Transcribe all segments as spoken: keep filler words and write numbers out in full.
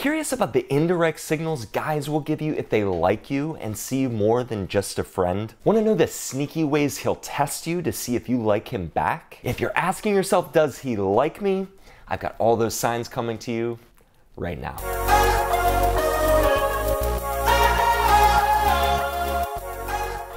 Curious about the indirect signals guys will give you if they like you and see you more than just a friend? Want to know the sneaky ways he'll test you to see if you like him back? If you're asking yourself, does he like me? I've got all those signs coming to you right now.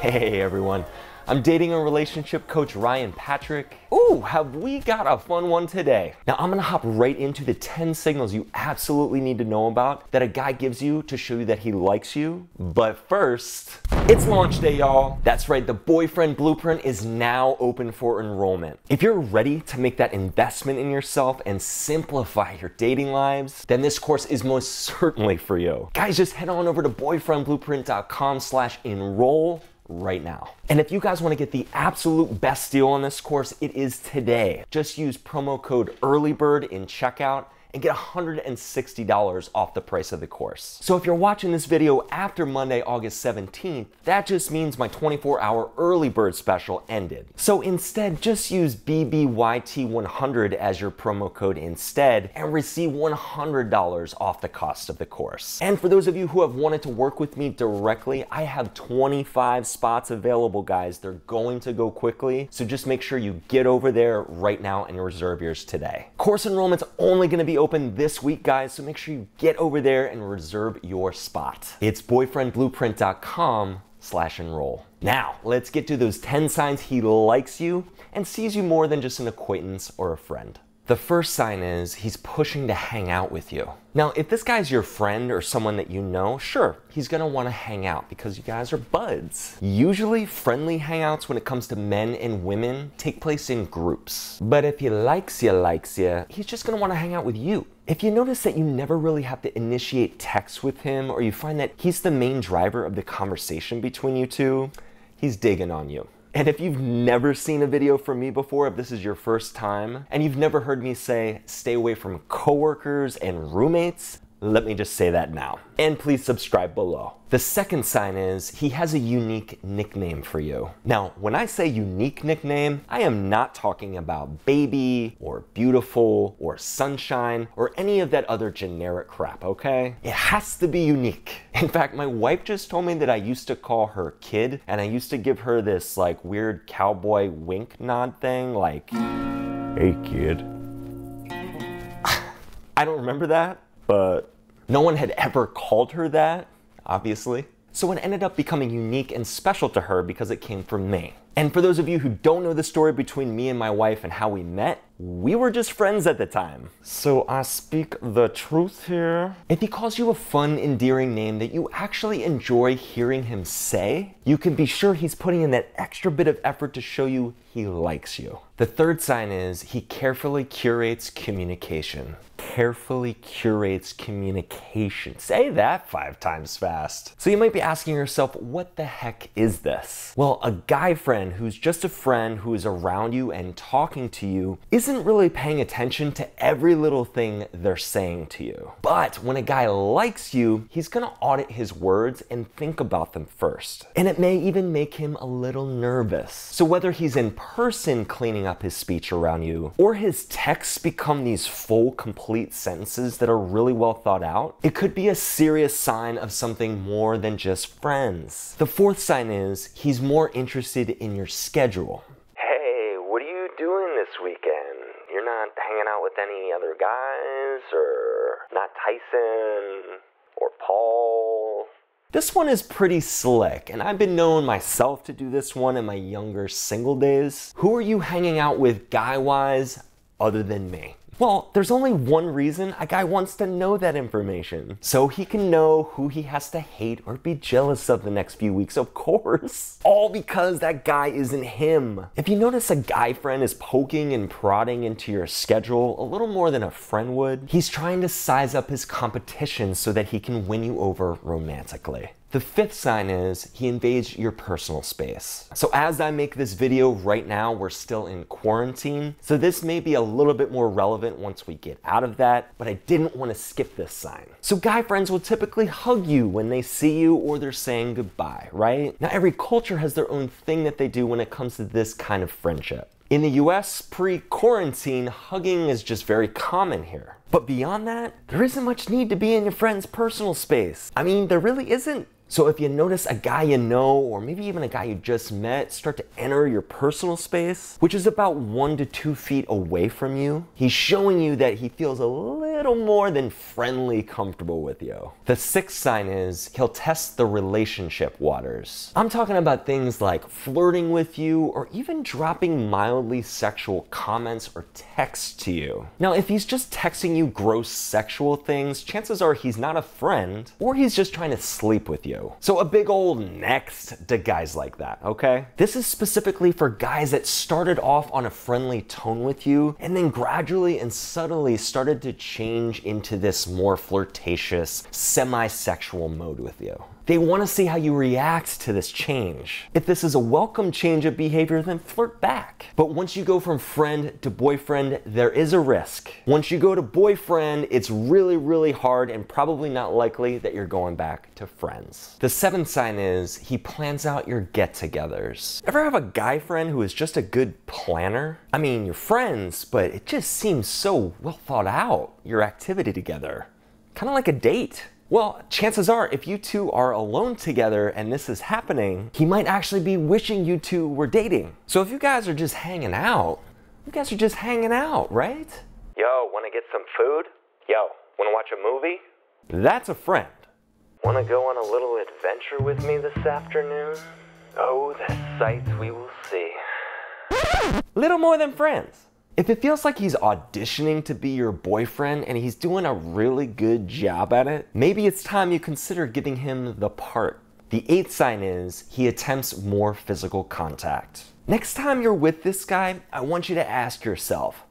Hey everyone, I'm dating and relationship coach Ryan Patrick. Ooh, have we got a fun one today. Now I'm gonna hop right into the ten signals you absolutely need to know about that a guy gives you to show you that he likes you. But first, it's launch day, y'all. That's right, the Boyfriend Blueprint is now open for enrollment. If you're ready to make that investment in yourself and simplify your dating lives, then this course is most certainly for you. Guys, just head on over to boyfriend blueprint dot com slash enroll right now. And if you guys want to get the absolute best deal on this course, it is today. Just use promo code EARLYBIRD in checkout and get one hundred sixty dollars off the price of the course. So if you're watching this video after Monday, August seventeenth, that just means my twenty-four hour early bird special ended. So instead, just use B B Y T one hundred as your promo code instead and receive one hundred dollars off the cost of the course. And for those of you who have wanted to work with me directly, I have twenty-five spots available, guys. They're going to go quickly. So just make sure you get over there right now and reserve yours today. Course enrollment's only gonna be open this week, guys, so make sure you get over there and reserve your spot. It's boyfriend blueprint dot com slash enroll. Now, let's get to those ten signs he likes you and sees you more than just an acquaintance or a friend. The first sign is he's pushing to hang out with you. Now, if this guy's your friend or someone that you know, sure, he's gonna wanna hang out because you guys are buds. Usually, friendly hangouts when it comes to men and women take place in groups. But if he likes you, likes you, he's just gonna wanna hang out with you. If you notice that you never really have to initiate texts with him, or you find that he's the main driver of the conversation between you two, he's digging on you. And if you've never seen a video from me before, if this is your first time, and you've never heard me say, stay away from coworkers and roommates, let me just say that now. And please subscribe below. The second sign is he has a unique nickname for you. Now, when I say unique nickname, I am not talking about baby or beautiful or sunshine or any of that other generic crap, okay? It has to be unique. In fact, my wife just told me that I used to call her kid, and I used to give her this like weird cowboy wink nod thing, like, hey kid. I don't remember that, but no one had ever called her that, obviously. So it ended up becoming unique and special to her because it came from me. And for those of you who don't know the story between me and my wife and how we met, we were just friends at the time. So I speak the truth here. If he calls you a fun, endearing name that you actually enjoy hearing him say, you can be sure he's putting in that extra bit of effort to show you he likes you. The third sign is he carefully curates communication. Carefully curates communication. Say that five times fast. So you might be asking yourself, what the heck is this? Well, a guy friend who's just a friend who is around you and talking to you isn't really paying attention to every little thing they're saying to you. But when a guy likes you, he's gonna audit his words and think about them first. And it may even make him a little nervous. So whether he's in person cleaning up his speech around you, or his texts become these full, complete sentences that are really well thought out, it could be a serious sign of something more than just friends. The fourth sign is he's more interested in your schedule. Hey, what are you doing this weekend? You're not hanging out with any other guys, or not Tyson or Paul? This one is pretty slick, and I've been known myself to do this one in my younger single days. Who are you hanging out with guy-wise other than me? Well, there's only one reason a guy wants to know that information. So he can know who he has to hate or be jealous of the next few weeks, of course. All because that guy isn't him. If you notice a guy friend is poking and prodding into your schedule a little more than a friend would, he's trying to size up his competition so that he can win you over romantically. The fifth sign is he invades your personal space. So as I make this video right now, we're still in quarantine, so this may be a little bit more relevant once we get out of that, but I didn't want to skip this sign. So guy friends will typically hug you when they see you or they're saying goodbye, right? Now every culture has their own thing that they do when it comes to this kind of friendship. In the U S, pre-quarantine, hugging is just very common here. But beyond that, there isn't much need to be in your friend's personal space. I mean, there really isn't. So if you notice a guy you know, or maybe even a guy you just met, start to enter your personal space, which is about one to two feet away from you, he's showing you that he feels a little more than friendly comfortable with you. The sixth sign is he'll test the relationship waters. I'm talking about things like flirting with you, or even dropping mildly sexual comments or texts to you. Now, if he's just texting you gross sexual things, chances are he's not a friend, or he's just trying to sleep with you. So a big old next to guys like that, okay? This is specifically for guys that started off on a friendly tone with you and then gradually and subtly started to change into this more flirtatious, semi-sexual mode with you. They want to see how you react to this change. If this is a welcome change of behavior, then flirt back. But once you go from friend to boyfriend, there is a risk. Once you go to boyfriend, it's really, really hard and probably not likely that you're going back to friends. The seventh sign is he plans out your get-togethers. Ever have a guy friend who is just a good planner? I mean, you're friends, but it just seems so well thought out, your activity together. Kind of like a date. Well, chances are, if you two are alone together and this is happening, he might actually be wishing you two were dating. So if you guys are just hanging out, you guys are just hanging out, right? Yo, wanna get some food? Yo, wanna watch a movie? That's a friend. Wanna go on a little adventure with me this afternoon? Oh, the sights we will see. Little more than friends. If it feels like he's auditioning to be your boyfriend and he's doing a really good job at it, maybe it's time you consider giving him the part. The eighth sign is he attempts more physical contact. Next time you're with this guy, I want you to ask yourself,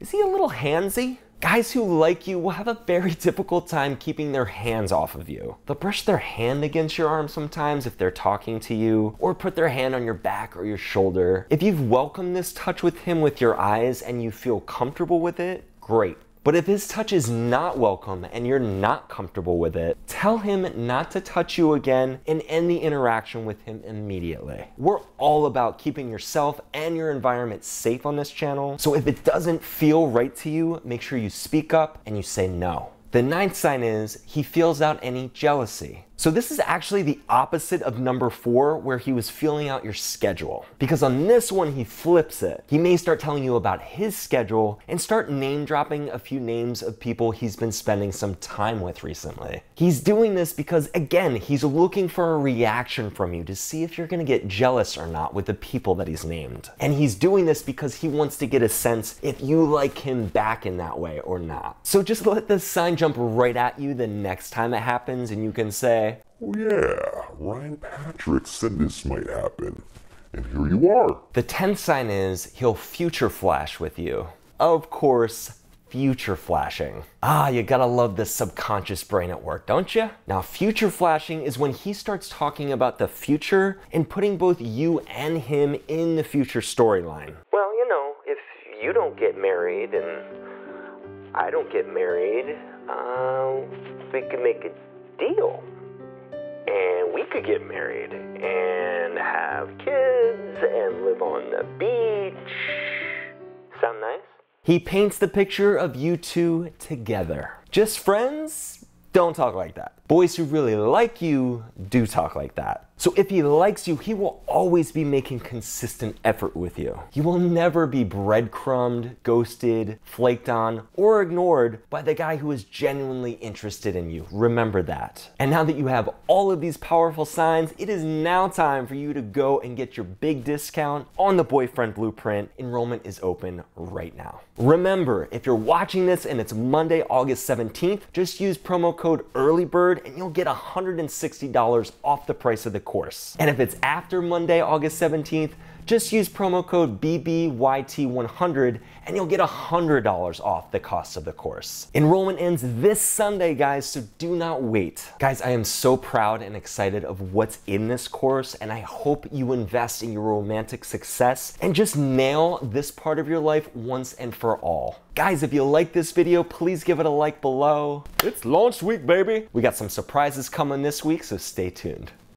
is he a little handsy? Guys who like you will have a very difficult time keeping their hands off of you. They'll brush their hand against your arm sometimes if they're talking to you, or put their hand on your back or your shoulder. If you've welcomed this touch with him with your eyes and you feel comfortable with it, great. But if his touch is not welcome and you're not comfortable with it, tell him not to touch you again and end the interaction with him immediately. We're all about keeping yourself and your environment safe on this channel. So if it doesn't feel right to you, make sure you speak up and you say no. The ninth sign is he feels out any jealousy. So this is actually the opposite of number four, where he was feeling out your schedule. Because on this one, he flips it. He may start telling you about his schedule and start name dropping a few names of people he's been spending some time with recently. He's doing this because, again, he's looking for a reaction from you to see if you're gonna get jealous or not with the people that he's named. And he's doing this because he wants to get a sense if you like him back in that way or not. So just let this sign jump right at you the next time it happens, and you can say, "Oh yeah, Ryan Patrick said this might happen, and here you are." The tenth sign is he'll future flash with you. Of course, future flashing. Ah, you gotta love this subconscious brain at work, don't you? Now, future flashing is when he starts talking about the future and putting both you and him in the future storyline. Well, you know, if you don't get married and I don't get married, uh, we could make a deal. And we could get married and have kids and live on the beach. Sound nice? He paints the picture of you two together. Just friends? Don't talk like that. Boys who really like you do talk like that. So if he likes you, he will always be making consistent effort with you. You will never be breadcrumbed, ghosted, flaked on, or ignored by the guy who is genuinely interested in you. Remember that. And now that you have all of these powerful signs, it is now time for you to go and get your big discount on the Boyfriend Blueprint. Enrollment is open right now. Remember, if you're watching this and it's Monday, August seventeenth, just use promo code EARLYBIRD and you'll get one hundred sixty dollars off the price of the course. And if it's after Monday, August seventeenth, just use promo code B B Y T one hundred and you'll get one hundred dollars off the cost of the course. Enrollment ends this Sunday, guys, so do not wait. Guys, I am so proud and excited of what's in this course, and I hope you invest in your romantic success and just nail this part of your life once and for all. Guys, if you like this video, please give it a like below. It's launch week, baby. We got some surprises coming this week, so stay tuned.